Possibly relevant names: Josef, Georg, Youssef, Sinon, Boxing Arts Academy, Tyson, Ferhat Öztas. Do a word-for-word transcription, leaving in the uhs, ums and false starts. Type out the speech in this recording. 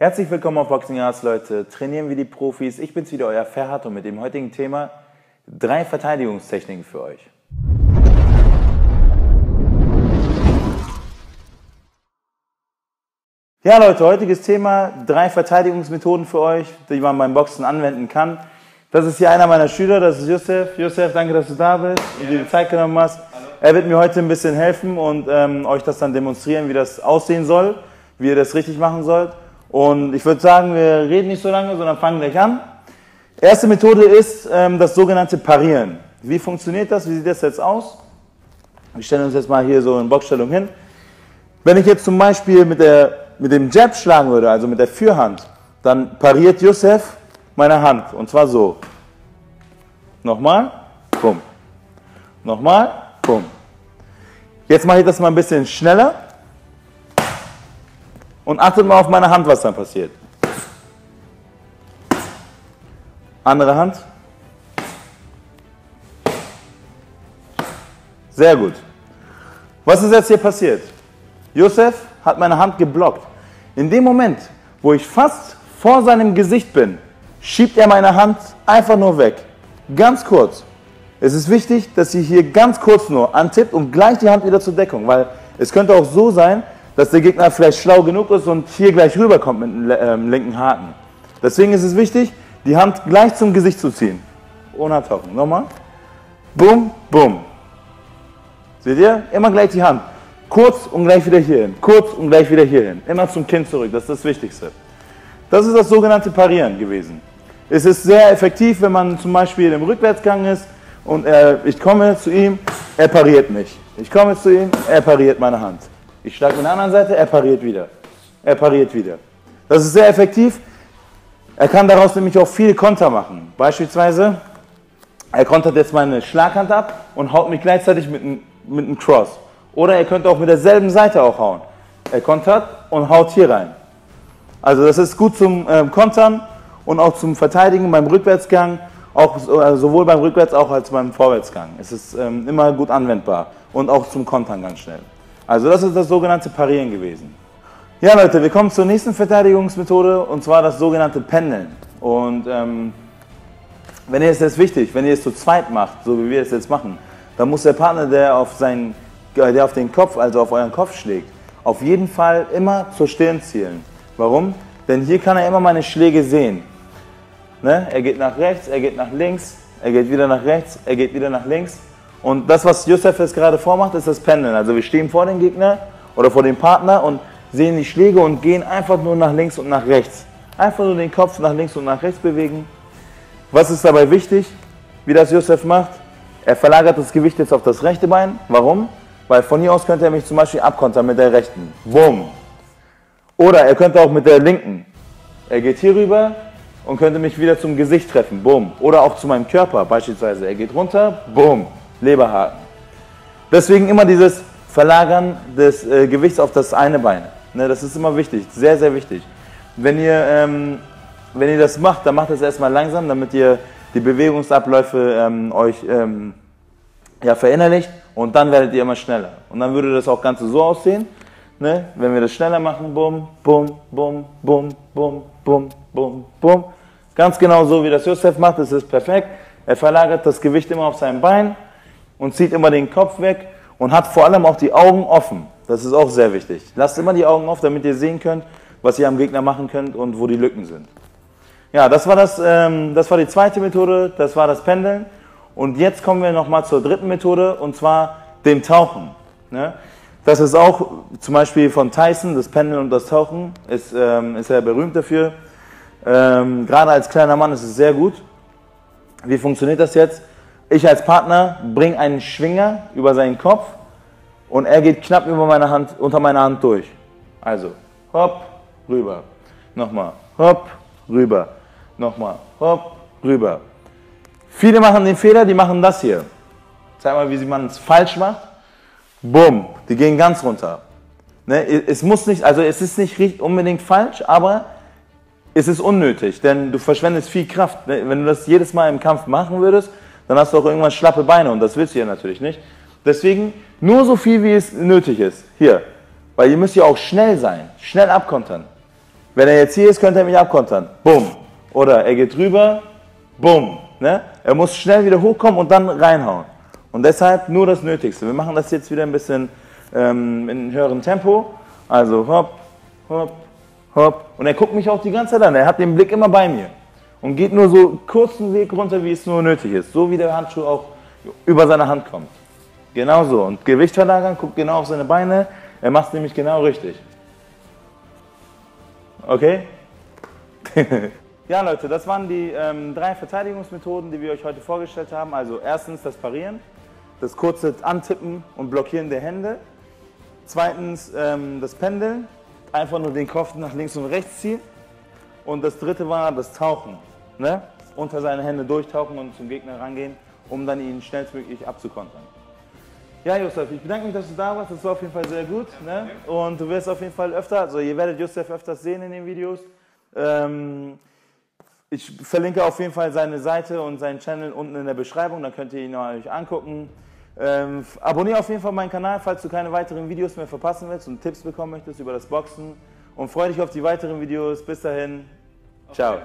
Herzlich willkommen auf Boxing Arts, Leute. Trainieren wir die Profis. Ich bin's wieder, euer Ferhat, und mit dem heutigen Thema drei Verteidigungstechniken für euch. Ja, Leute, heutiges Thema, drei Verteidigungsmethoden für euch, die man beim Boxen anwenden kann. Das ist hier einer meiner Schüler, das ist Youssef. Youssef, danke, dass du da bist und dir die Zeit genommen hast. Hallo. Er wird mir heute ein bisschen helfen und ähm, euch das dann demonstrieren, wie das aussehen soll, wie ihr das richtig machen sollt. Und ich würde sagen, wir reden nicht so lange, sondern fangen gleich an. Erste Methode ist ähm, das sogenannte Parieren. Wie funktioniert das? Wie sieht das jetzt aus? Wir stellen uns jetzt mal hier so in Boxstellung hin. Wenn ich jetzt zum Beispiel mit, der, mit dem Jab schlagen würde, also mit der Vorhand, dann pariert Youssef meine Hand. Und zwar so. Nochmal, bumm. Nochmal, bumm. Jetzt mache ich das mal ein bisschen schneller. Und achtet mal auf meine Hand, was dann passiert. Andere Hand. Sehr gut. Was ist jetzt hier passiert? Youssef hat meine Hand geblockt. In dem Moment, wo ich fast vor seinem Gesicht bin, schiebt er meine Hand einfach nur weg. Ganz kurz. Es ist wichtig, dass ihr hier ganz kurz nur antippt und gleich die Hand wieder zur Deckung, weil es könnte auch so sein, dass der Gegner vielleicht schlau genug ist und hier gleich rüberkommt mit dem linken Haken. Deswegen ist es wichtig, die Hand gleich zum Gesicht zu ziehen. Ohne abtauchen. Nochmal. Bum, bum. Seht ihr? Immer gleich die Hand. Kurz und gleich wieder hierhin. Kurz und gleich wieder hierhin. Immer zum Kinn zurück. Das ist das Wichtigste. Das ist das sogenannte Parieren gewesen. Es ist sehr effektiv, wenn man zum Beispiel im Rückwärtsgang ist und er, ich komme zu ihm, er pariert mich. Ich komme zu ihm, er pariert meine Hand. Ich schlage mit der anderen Seite, er pariert wieder. Er pariert wieder. Das ist sehr effektiv. Er kann daraus nämlich auch viele Konter machen. Beispielsweise, er kontert jetzt meine Schlaghand ab und haut mich gleichzeitig mit einem, mit einem Cross. Oder er könnte auch mit derselben Seite auch hauen. Er kontert und haut hier rein. Also das ist gut zum äh, Kontern und auch zum Verteidigen beim Rückwärtsgang. Auch, also sowohl beim Rückwärts- auch als beim Vorwärtsgang. Es ist ähm, immer gut anwendbar und auch zum Kontern ganz schnell. Also das ist das sogenannte Parieren gewesen. Ja, Leute, wir kommen zur nächsten Verteidigungsmethode, und zwar das sogenannte Pendeln. Und ähm, wenn ihr es jetzt wichtig, wenn ihr es zu zweit macht, so wie wir es jetzt machen, dann muss der Partner, der auf, seinen, der auf den Kopf, also auf euren Kopf schlägt, auf jeden Fall immer zur Stirn zielen. Warum? Denn hier kann er immer meine Schläge sehen. Ne? Er geht nach rechts, er geht nach links, er geht wieder nach rechts, er geht wieder nach links. Und das, was Youssef jetzt gerade vormacht, ist das Pendeln. Also wir stehen vor dem Gegner oder vor dem Partner und sehen die Schläge und gehen einfach nur nach links und nach rechts. Einfach nur den Kopf nach links und nach rechts bewegen. Was ist dabei wichtig, wie das Youssef macht? Er verlagert das Gewicht jetzt auf das rechte Bein. Warum? Weil von hier aus könnte er mich zum Beispiel abkontern mit der rechten. Boom. Oder er könnte auch mit der linken. Er geht hier rüber und könnte mich wieder zum Gesicht treffen. Boom. Oder auch zu meinem Körper beispielsweise. Er geht runter. Boom. Leberhaken. Deswegen immer dieses Verlagern des äh, Gewichts auf das eine Bein. Ne, das ist immer wichtig, sehr, sehr wichtig. Wenn ihr, ähm, wenn ihr das macht, dann macht das erstmal langsam, damit ihr die Bewegungsabläufe ähm, euch ähm, ja, verinnerlicht, und dann werdet ihr immer schneller. Und dann würde das auch Ganze so aussehen, ne? Wenn wir das schneller machen, bumm, bumm, bumm, bumm, bumm, bumm, bumm, bumm. Ganz genau so, wie das Youssef macht, das ist perfekt. Er verlagert das Gewicht immer auf sein Bein und zieht immer den Kopf weg und hat vor allem auch die Augen offen. Das ist auch sehr wichtig. Lasst immer die Augen offen, damit ihr sehen könnt, was ihr am Gegner machen könnt und wo die Lücken sind. Ja, das war, das, ähm, das war die zweite Methode, das war das Pendeln. Und jetzt kommen wir nochmal zur dritten Methode, und zwar dem Tauchen. Ne? Das ist auch zum Beispiel von Tyson, das Pendeln und das Tauchen, ist, ähm, ist er berühmt dafür. Ähm, gerade als kleiner Mann ist es sehr gut. Wie funktioniert das jetzt? Ich als Partner bringe einen Schwinger über seinen Kopf und er geht knapp über meine Hand, unter meiner Hand durch. Also, hopp, rüber. Nochmal, hopp, rüber. Nochmal, hopp, rüber. Viele machen den Fehler, die machen das hier. Zeig mal, wie man es falsch macht. Bumm, die gehen ganz runter. Ne? Es muss nicht, also es ist nicht unbedingt falsch, aber es ist unnötig, denn du verschwendest viel Kraft. Ne? Wenn du das jedes Mal im Kampf machen würdest, dann hast du auch irgendwann schlappe Beine, und das willst du ja natürlich nicht. Deswegen nur so viel, wie es nötig ist. Hier, weil ihr müsst ja auch schnell sein, schnell abkontern. Wenn er jetzt hier ist, könnte er mich abkontern. Bumm. Oder er geht rüber. Bumm. Ne? Er muss schnell wieder hochkommen und dann reinhauen. Und deshalb nur das Nötigste. Wir machen das jetzt wieder ein bisschen ähm, in höherem Tempo. Also hopp, hopp, hopp. Und er guckt mich auch die ganze Zeit an. Er hat den Blick immer bei mir. Und geht nur so kurzen Weg runter, wie es nur nötig ist. So wie der Handschuh auch über seine Hand kommt. Genau so. Und Gewicht verlagern, guckt genau auf seine Beine. Er macht es nämlich genau richtig. Okay? Ja, Leute, das waren die ähm, drei Verteidigungsmethoden, die wir euch heute vorgestellt haben. Also erstens das Parieren, das kurze Antippen und Blockieren der Hände. Zweitens ähm, das Pendeln, einfach nur den Kopf nach links und rechts ziehen. Und das dritte war das Tauchen, ne? Unter seine Hände durchtauchen und zum Gegner rangehen, um dann ihn schnellstmöglich abzukontern. Ja, Josef, ich bedanke mich, dass du da warst. Das war auf jeden Fall sehr gut, ne? Und du wirst auf jeden Fall öfter, also ihr werdet Josef öfters sehen in den Videos. Ähm, Ich verlinke auf jeden Fall seine Seite und seinen Channel unten in der Beschreibung, dann könnt ihr ihn euch angucken. Ähm, abonniere auf jeden Fall meinen Kanal, falls du keine weiteren Videos mehr verpassen willst und Tipps bekommen möchtest über das Boxen. Und freue dich auf die weiteren Videos. Bis dahin. Ciao.